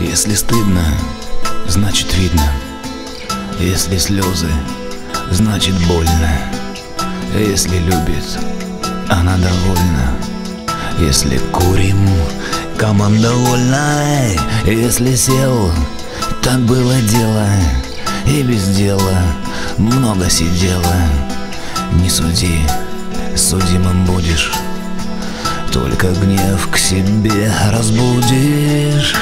Если стыдно, значит видно. Если слезы, значит больно. Если любит, она довольна. Если курим, команда вольная. Если сел, так было дело. И без дела много сидела. Не суди, судимым будешь. Только гнев к себе разбудишь.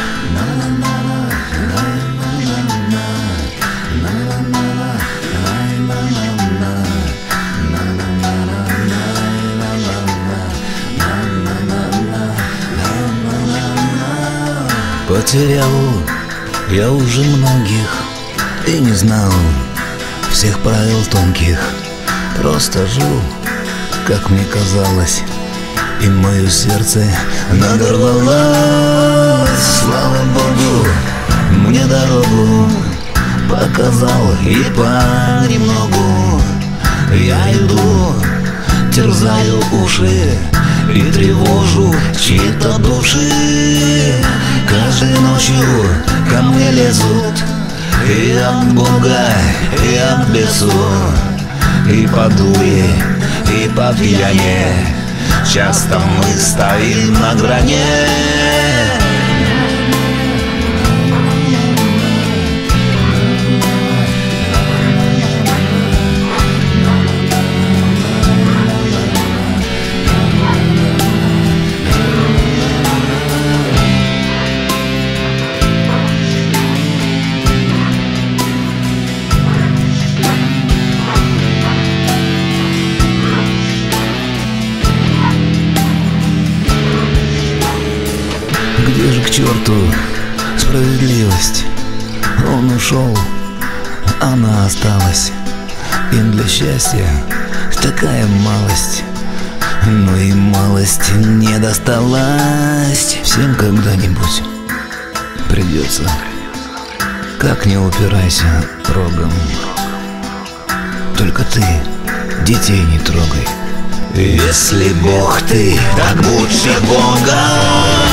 Потерял я уже многих и не знал всех правил тонких. Просто жил, как мне казалось, и мое сердце надорвалось. Слава Богу, мне дорогу показал, и понемногу я иду, терзаю уши и тревожу чьи-то души. Каждой ночью ко мне лезут и от Бога, и от бесу, и по дуре, и по пьяне. Часто мы стоим на грани. Где же к черту справедливость? Он ушел, она осталась. Им для счастья такая малость, но и малость не досталась. Всем когда-нибудь придется, как не упирайся рогом. Только ты детей не трогай. Если Бог ты, так будь же Богом.